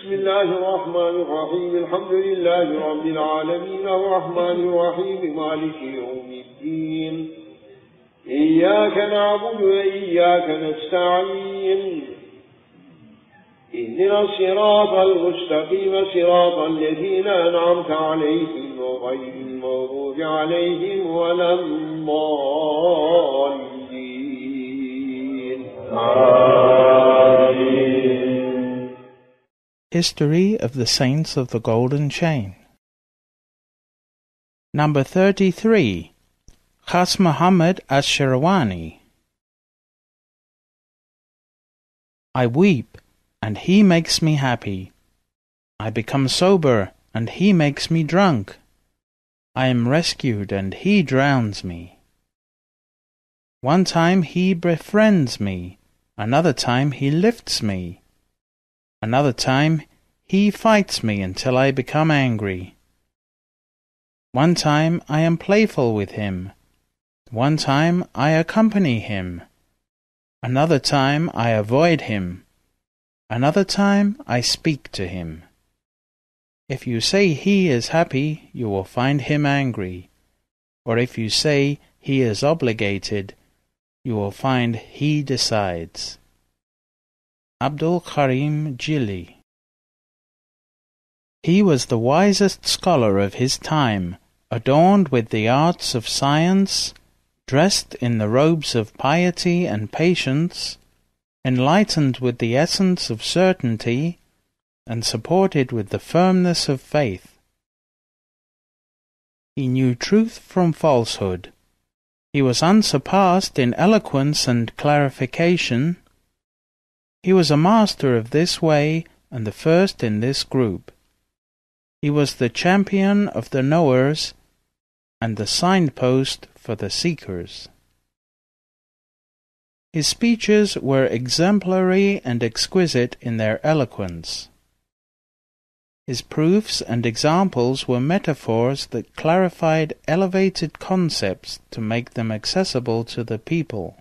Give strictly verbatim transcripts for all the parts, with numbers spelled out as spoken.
بسم الله الرحمن الرحيم الحمد لله رب العالمين الرحمن الرحيم مالك يوم الدين إياك نعبد وإياك نستعين اهدنا الصراط المستقيم صراط الذين أنعمت عليهم وغير المغضوب عليهم ولا الضالين. آمين. History of the Saints of the Golden Chain. Number thirty-three. Khas Muhammad ash-Shirwani. I weep, and he makes me happy. I become sober, and he makes me drunk. I am rescued, and he drowns me. One time he befriends me, another time he lifts me. Another time he fights me until I become angry. One time I am playful with him. One time I accompany him. Another time I avoid him. Another time I speak to him. If you say he is happy, you will find him angry. Or if you say he is obligated, you will find he decides. Abdul Karim Jili. He was the wisest scholar of his time, adorned with the arts of science, dressed in the robes of piety and patience, enlightened with the essence of certainty, and supported with the firmness of faith. He knew truth from falsehood. He was unsurpassed in eloquence and clarification. He was a master of this way and the first in this group. He was the champion of the knowers and the signpost for the seekers. His speeches were exemplary and exquisite in their eloquence. His proofs and examples were metaphors that clarified elevated concepts to make them accessible to the people.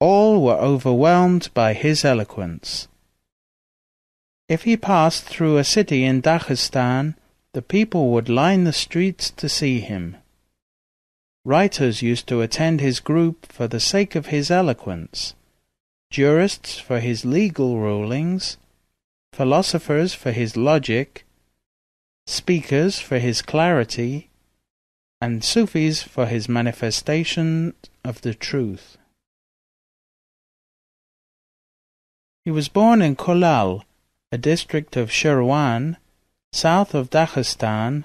All were overwhelmed by his eloquence. If he passed through a city in Dagestan, the people would line the streets to see him. Writers used to attend his group for the sake of his eloquence, jurists for his legal rulings, philosophers for his logic, speakers for his clarity, and Sufis for his manifestation of the truth. He was born in Kolal, a district of Shirwan, south of Dagestan,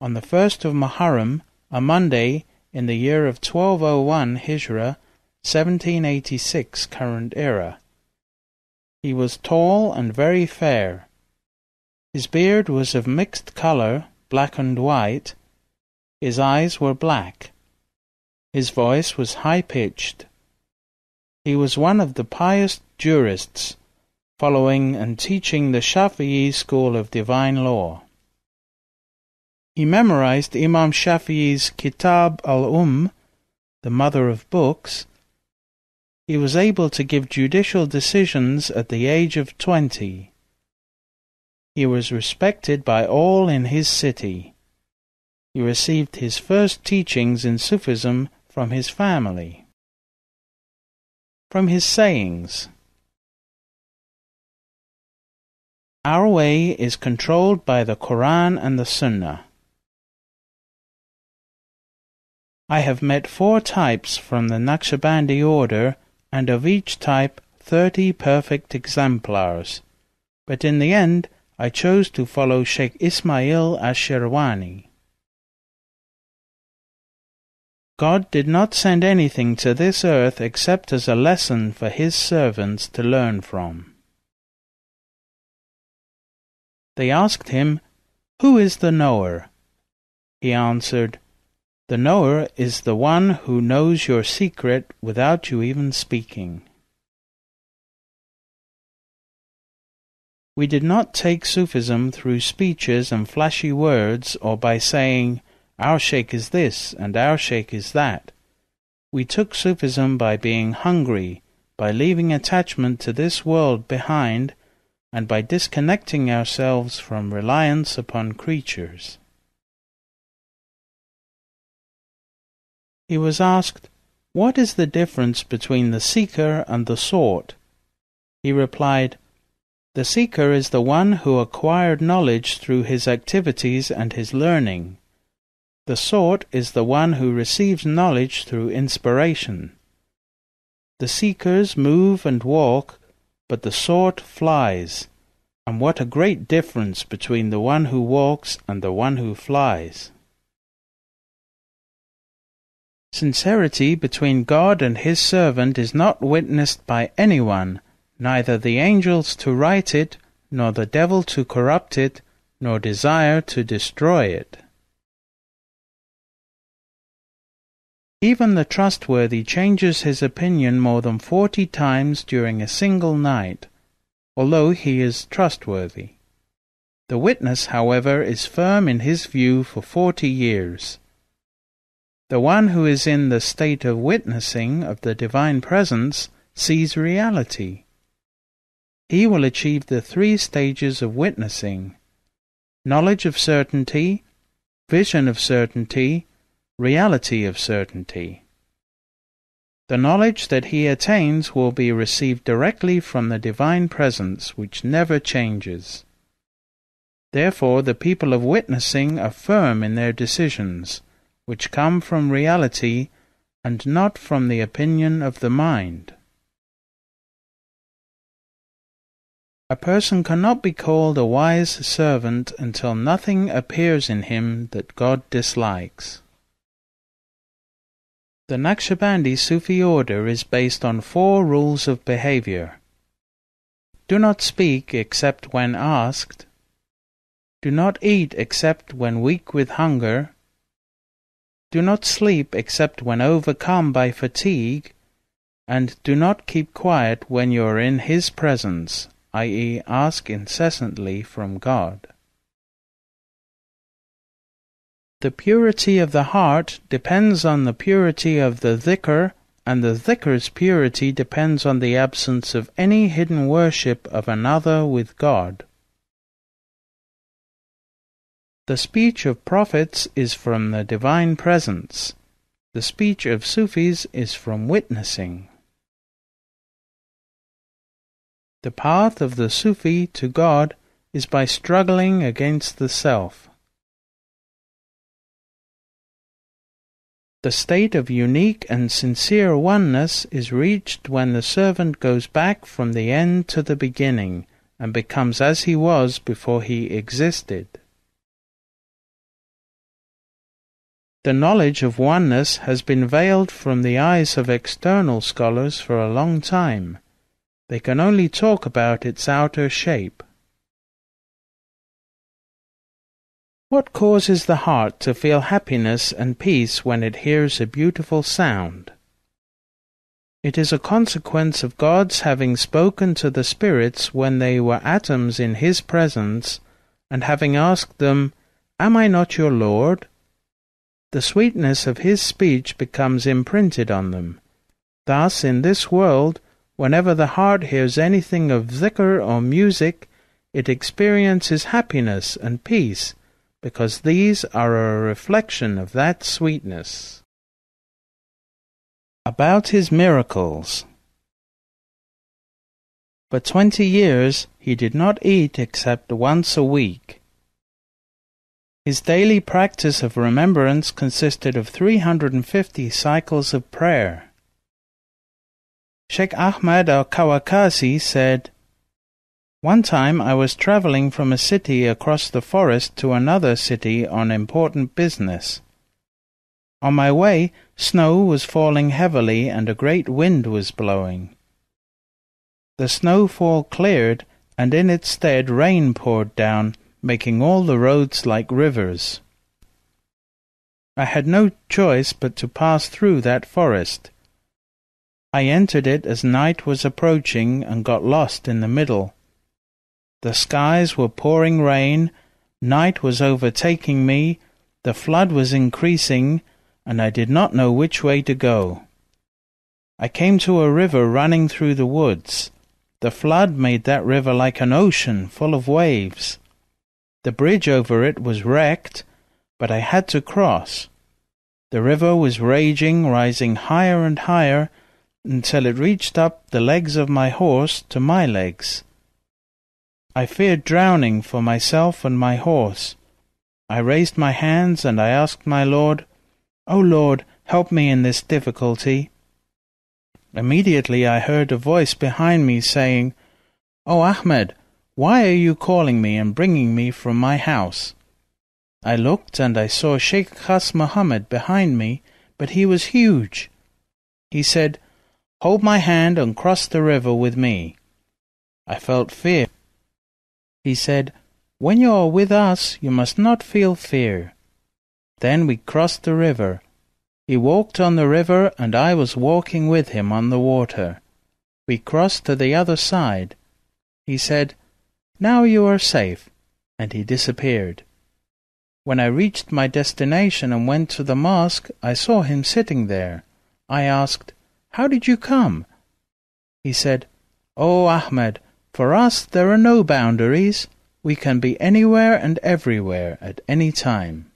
on the first of Muharram, a Monday, in the year of twelve oh one Hijra, seventeen eighty-six current era. He was tall and very fair. His beard was of mixed colour, black and white. His eyes were black. His voice was high-pitched. He was one of the pious jurists, following and teaching the Shafi'i school of divine law. He memorized Imam Shafi'i's Kitab al-Um, the mother of books. He was able to give judicial decisions at the age of twenty. He was respected by all in his city. He received his first teachings in Sufism from his family. From his sayings: our way is controlled by the Quran and the Sunnah. I have met four types from the Naqshbandi order, and of each type thirty perfect exemplars, but in the end I chose to follow Shaykh Ismail ash-Shirwani. God did not send anything to this earth except as a lesson for His servants to learn from. They asked him, "Who is the knower?" He answered, "The knower is the one who knows your secret without you even speaking." We did not take Sufism through speeches and flashy words, or by saying, "Our Shaykh is this and our Shaykh is that." We took Sufism by being hungry, by leaving attachment to this world behind, and by disconnecting ourselves from reliance upon creatures. He was asked, "What is the difference between the seeker and the sought?" He replied, "The seeker is the one who acquired knowledge through his activities and his learning. The sought is the one who receives knowledge through inspiration. The seekers move and walk, but the sought flies, and what a great difference between the one who walks and the one who flies." Sincerity between God and His servant is not witnessed by anyone, neither the angels to write it, nor the devil to corrupt it, nor desire to destroy it. Even the trustworthy changes his opinion more than forty times during a single night, although he is trustworthy. The witness, however, is firm in his view for forty years. The one who is in the state of witnessing of the Divine Presence sees reality. He will achieve the three stages of witnessing: knowledge of certainty, vision of certainty, reality of certainty. The knowledge that he attains will be received directly from the Divine Presence, which never changes. Therefore the people of witnessing are firm in their decisions, which come from reality and not from the opinion of the mind. A person cannot be called a wise servant until nothing appears in him that God dislikes. The Naqshbandi Sufi order is based on four rules of behavior. Do not speak except when asked. Do not eat except when weak with hunger. Do not sleep except when overcome by fatigue. And do not keep quiet when you are in His presence, that is ask incessantly from God. The purity of the heart depends on the purity of the dhikr, and the dhikr's purity depends on the absence of any hidden worship of another with God. The speech of prophets is from the Divine Presence. The speech of Sufis is from witnessing. The path of the Sufi to God is by struggling against the self. The state of unique and sincere oneness is reached when the servant goes back from the end to the beginning and becomes as he was before he existed. The knowledge of oneness has been veiled from the eyes of external scholars for a long time. They can only talk about its outer shape. What causes the heart to feel happiness and peace when it hears a beautiful sound? It is a consequence of God's having spoken to the spirits when they were atoms in His presence, and having asked them, "Am I not your Lord?" The sweetness of His speech becomes imprinted on them. Thus, in this world, whenever the heart hears anything of dhikr or music, it experiences happiness and peace, because these are a reflection of that sweetness. About His miracles. For twenty years He did not eat except once a week. His daily practice of remembrance consisted of three hundred and fifty cycles of prayer. Sheikh Ahmad al-Kawakji said, "One time I was traveling from a city across the forest to another city on important business. On my way, snow was falling heavily and a great wind was blowing. The snowfall cleared, and in its stead rain poured down, making all the roads like rivers. I had no choice but to pass through that forest. I entered it as night was approaching and got lost in the middle. The skies were pouring rain, night was overtaking me, the flood was increasing, and I did not know which way to go. I came to a river running through the woods. The flood made that river like an ocean full of waves. The bridge over it was wrecked, but I had to cross. The river was raging, rising higher and higher, until it reached up the legs of my horse to my legs. I feared drowning for myself and my horse. I raised my hands and I asked my Lord, "O Lord, help me in this difficulty." Immediately I heard a voice behind me saying, "O Ahmed, why are you calling me and bringing me from my house?" I looked and I saw Shaykh Khas Muhammad behind me, but he was huge. He said, "Hold my hand and cross the river with me." I felt fear. He said, "When you are with us, you must not feel fear." Then we crossed the river. He walked on the river, and I was walking with him on the water. We crossed to the other side. He said, "Now you are safe," and he disappeared. When I reached my destination and went to the mosque, I saw him sitting there. I asked, "How did you come?" He said, "Oh, Ahmed, for us there are no boundaries. We can be anywhere and everywhere at any time."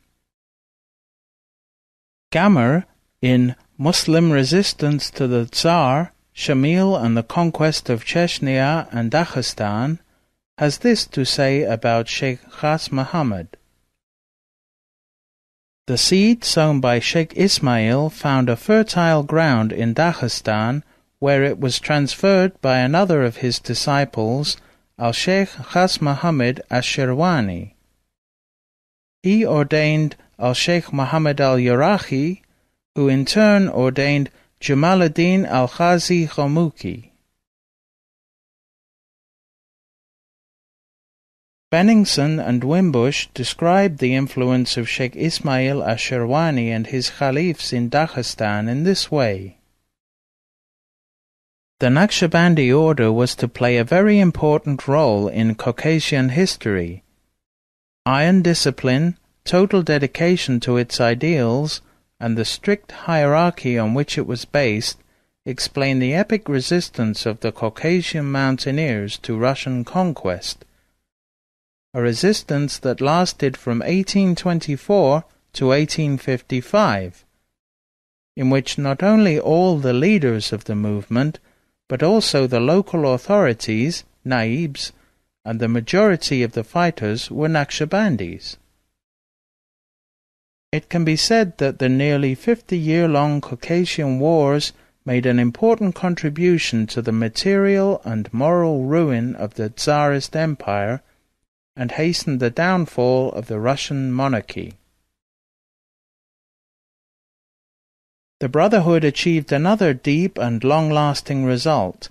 Gammer, in Muslim Resistance to the Tsar, Shamil and the Conquest of Chechnya and Dagestan, has this to say about Shaykh Khas Muhammad. The seed sown by Shaykh Ismail found a fertile ground in Dagestan, where it was transferred by another of his disciples, Al Shaykh Khas Muhammad ash-Shirwani. He ordained Al Shaykh Muhammad al-Yaraghi, who in turn ordained Jamaluddin Al Khazi Khamuki. Benningson and Wimbush described the influence of Shaykh Ismail ash-Shirwani and his Khalifs in Dagestan in this way. The Naqshbandi order was to play a very important role in Caucasian history. Iron discipline, total dedication to its ideals, and the strict hierarchy on which it was based explain the epic resistance of the Caucasian mountaineers to Russian conquest, a resistance that lasted from eighteen twenty-four to eighteen fifty-five, in which not only all the leaders of the movement, but also the local authorities, naibs, and the majority of the fighters were Naqshbandis. It can be said that the nearly fifty-year-long Caucasian wars made an important contribution to the material and moral ruin of the Tsarist Empire and hastened the downfall of the Russian monarchy. The Brotherhood achieved another deep and long-lasting result.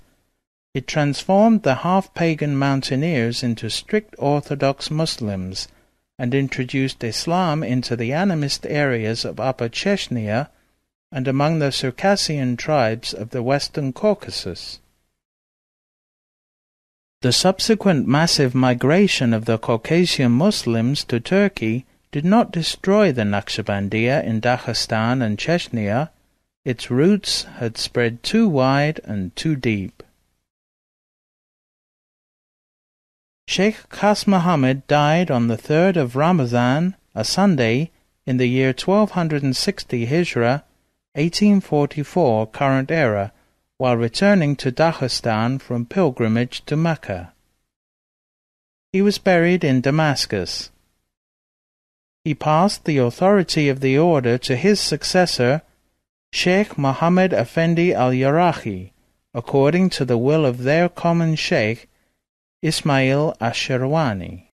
It transformed the half-pagan mountaineers into strict Orthodox Muslims and introduced Islam into the animist areas of Upper Chechnya and among the Circassian tribes of the Western Caucasus. The subsequent massive migration of the Caucasian Muslims to Turkey did not destroy the Naqshbandiya in Dagestan and Chechnya. Its roots had spread too wide and too deep. Shaykh Khas Muhammad died on the third of Ramadan, a Sunday, in the year twelve sixty Hijra, eighteen forty-four current era, while returning to Dagestan from pilgrimage to Mecca. He was buried in Damascus. He passed the authority of the order to his successor, Shaykh Muhammad Effendi al-Yaraghi, according to the will of their common Shaykh, Ismail ash-Shirwani.